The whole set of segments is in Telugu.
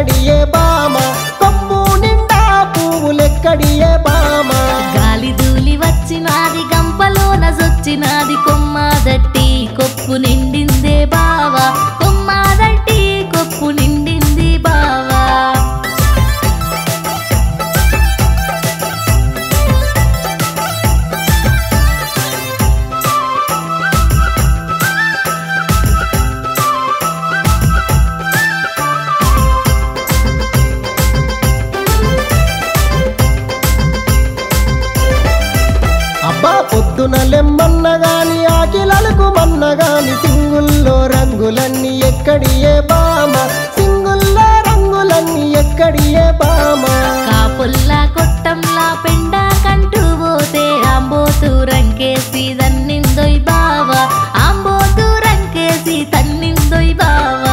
కడియే బామ కొమ్ము నిండా పూలే కడియే బామ గాలి దూలి వచ్చినాది గంపలోన జొచ్చినాది కొమ్మ దట్టి కొప్పు నిండిందే బావ కొమ్మ దట్టి కొప్పు నిండింది బావ పొద్దున లెమ్మన్నగాని ఆకిలకు మన్నగాని సింగుల్లో రంగులన్నీ ఎక్కడియే బామ సింగుల్లో రంగులన్నీ ఎక్కడియే బామ కాపుల్లా కొట్టంలా పెండా కంటూ పోతే ఆంబోతు రంకేసి దన్నిందోయ్ బావ ఆంబోతు రంకేసి తన్నిందోయ్ బావ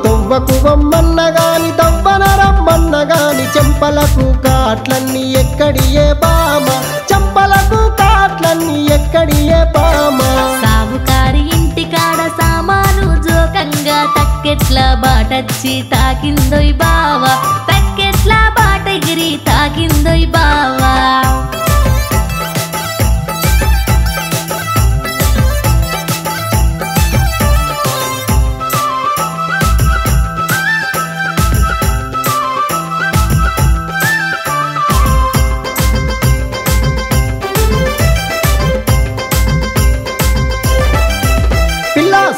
తవ్వకు వమ్మన్నగాని తవ్వన రమ్మన్నగాని చెంపలకు కాట్లన్నీ ఎక్కడియే బామ చెంపలకు కాట్లన్నీ ఎక్కడియే బామ సాబుకారి ఇంటి కాడ సామాను జోకంగా తక్కెట్ల బాటచ్చి తాకిందోయ్ బావ తక్కెట్ల బాటగిరి తాకిందోయ్ బావ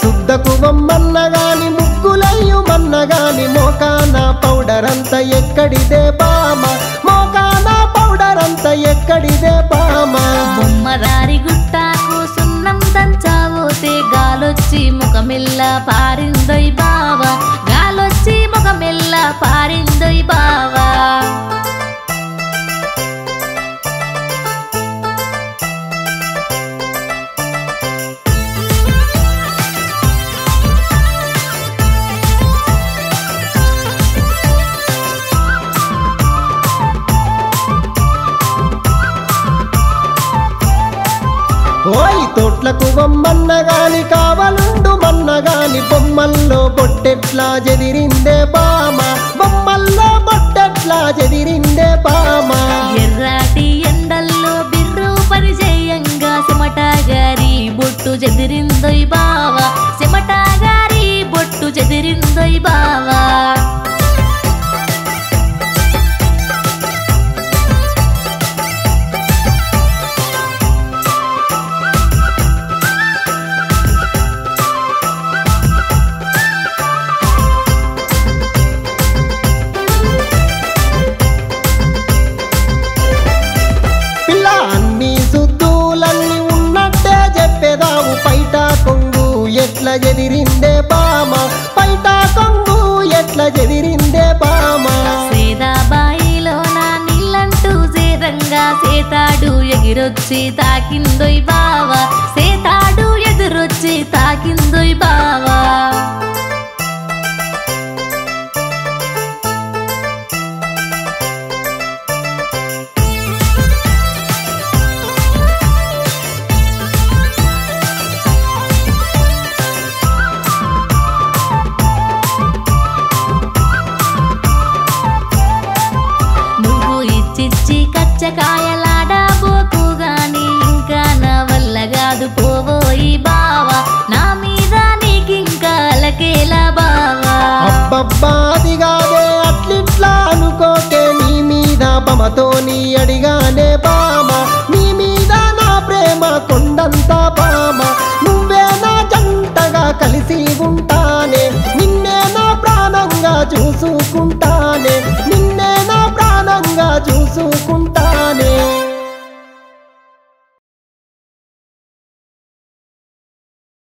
సుద్దకు వమ్మన్నగాని ముగ్గులయ్యుమన్నగాని మోకాన పౌడర్ అంత ఎక్కడిదే బామ మోకాన పౌడర్ అంత ఎక్కడిదే బామ బొమ్మదారి గుట్టాకు సున్నం దంచావోతే గాలొచ్చి ముఖమెల్లా పారిందోయ్ బావ గాలొచ్చి ముఖమెల్లా పారిందోయ్ బావ ఓయ్ తోట్లకు వమ్మన్నగాని కావలుండు మన్నగాని బొమ్మల్లో బొట్టెట్లా జదిరిందే బామ బొమ్మల్లో బొట్టెట్లా జదిరిందే బామ ఎర్రాటి ఎండల్లో బిర్రు పరిచయంగా సిమటాగారి బొట్టు జదిరిందోయ్ బావ సిమటాగారి బొట్టు జదిరిందోయ్ బావ ఎట్లా జదిరిందే బామ పైట కొంగు ఎట్లా జదిరిందే బామ సీతాబాయిలో నా నీళ్ళంటూ సేరంగా సేతాడు ఎగిరొచ్చి తాకిందోయ్ బావ సేతాడు ఎదురొచ్చి తాకిందోయ్ బావ కాయలాడాబోకు గాని ఇంకా నా వల్ల కాదు పోవోయి బావా నా మీద నీకింకా అలకేలా బావా అబ్బబ్బాది కాదే అట్లిట్లా అనుకోకే నీ మీద బమతో నీ అడిగానే బామ నీ మీద నా ప్రేమ కొండంత బామ నువ్వే నా జంటగా కలిసి ఉంటానే నిన్నే నా ప్రాణంగా చూసుకుంటానే నిన్నే నా ప్రాణంగా చూసుకుంటా